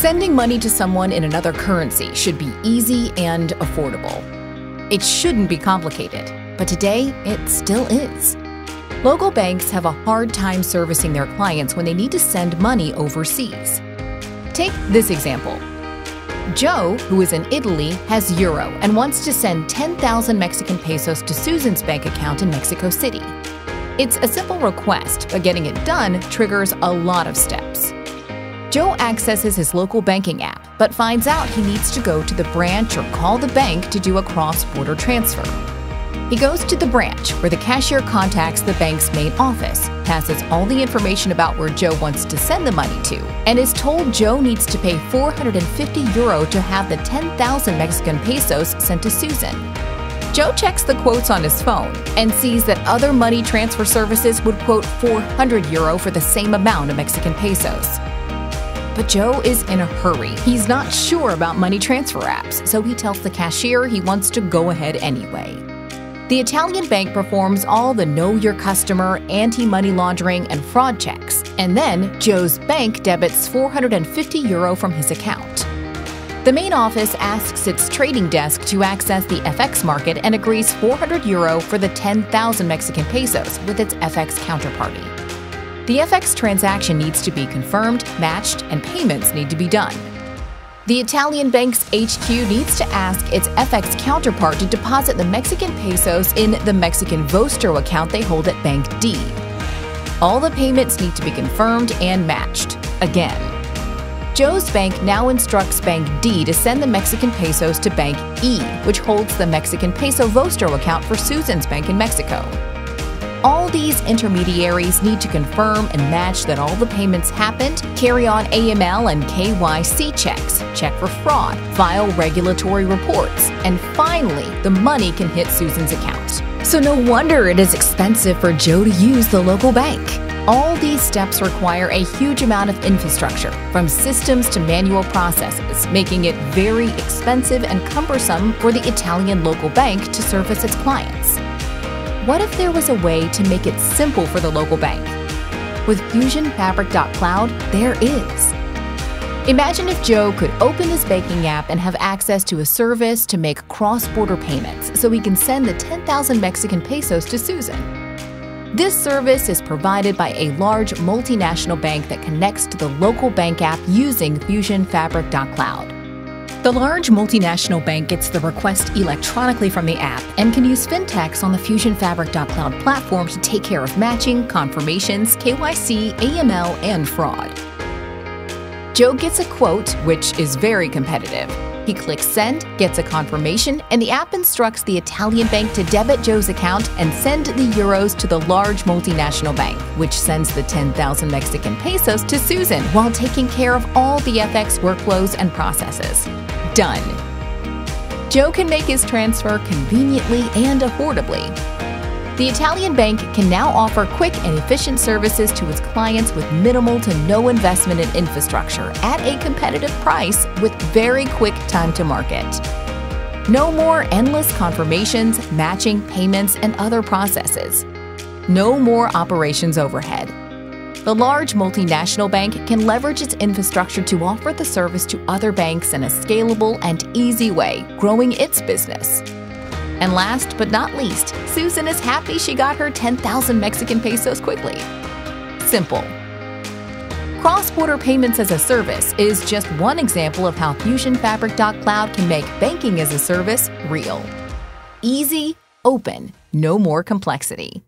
Sending money to someone in another currency should be easy and affordable. It shouldn't be complicated, but today it still is. Local banks have a hard time servicing their clients when they need to send money overseas. Take this example. Joe, who is in Italy, has euro and wants to send 10,000 Mexican pesos to Susan's bank account in Mexico City. It's a simple request, but getting it done triggers a lot of steps. Joe accesses his local banking app, but finds out he needs to go to the branch or call the bank to do a cross-border transfer. He goes to the branch, where the cashier contacts the bank's main office, passes all the information about where Joe wants to send the money to, and is told Joe needs to pay 450 euro to have the 10,000 Mexican pesos sent to Susan. Joe checks the quotes on his phone and sees that other money transfer services would quote 400 euro for the same amount of Mexican pesos. But Joe is in a hurry. He's not sure about money transfer apps, so he tells the cashier he wants to go ahead anyway. The Italian bank performs all the know your customer, anti-money laundering, and fraud checks, and then Joe's bank debits 450 euro from his account. The main office asks its trading desk to access the FX market and agrees 400 euro for the 10,000 Mexican pesos with its FX counterparty. The FX transaction needs to be confirmed, matched, and payments need to be done. The Italian bank's HQ needs to ask its FX counterpart to deposit the Mexican pesos in the Mexican Vostro account they hold at Bank D. All the payments need to be confirmed and matched again. Joe's bank now instructs Bank D to send the Mexican pesos to Bank E, which holds the Mexican peso Vostro account for Susan's bank in Mexico. All these intermediaries need to confirm and match that all the payments happened, carry on AML and KYC checks, check for fraud, file regulatory reports, and finally, the money can hit Susan's account. So no wonder it is expensive for Joe to use the local bank. All these steps require a huge amount of infrastructure, from systems to manual processes, making it very expensive and cumbersome for the Italian local bank to service its clients. What if there was a way to make it simple for the local bank? With FusionFabric.cloud, there is. Imagine if Joe could open his banking app and have access to a service to make cross-border payments so he can send the 10,000 Mexican pesos to Susan. This service is provided by a large multinational bank that connects to the local bank app using FusionFabric.cloud. The large multinational bank gets the request electronically from the app and can use fintechs on the FusionFabric.cloud platform to take care of matching, confirmations, KYC, AML, and fraud. Joe gets a quote, which is very competitive. He clicks send, gets a confirmation, and the app instructs the Italian bank to debit Joe's account and send the euros to the large multinational bank, which sends the 10,000 Mexican pesos to Susan while taking care of all the FX workflows and processes. Done. Joe can make his transfer conveniently and affordably. The Italian bank can now offer quick and efficient services to its clients with minimal to no investment in infrastructure at a competitive price with very quick time to market. No more endless confirmations, matching, payments, and other processes. No more operations overhead. The large multinational bank can leverage its infrastructure to offer the service to other banks in a scalable and easy way, growing its business. And last but not least, Susan is happy she got her 10,000 Mexican pesos quickly. Simple. Cross-border payments as a service is just one example of how FusionFabric.cloud can make banking as a service real. Easy, open, no more complexity.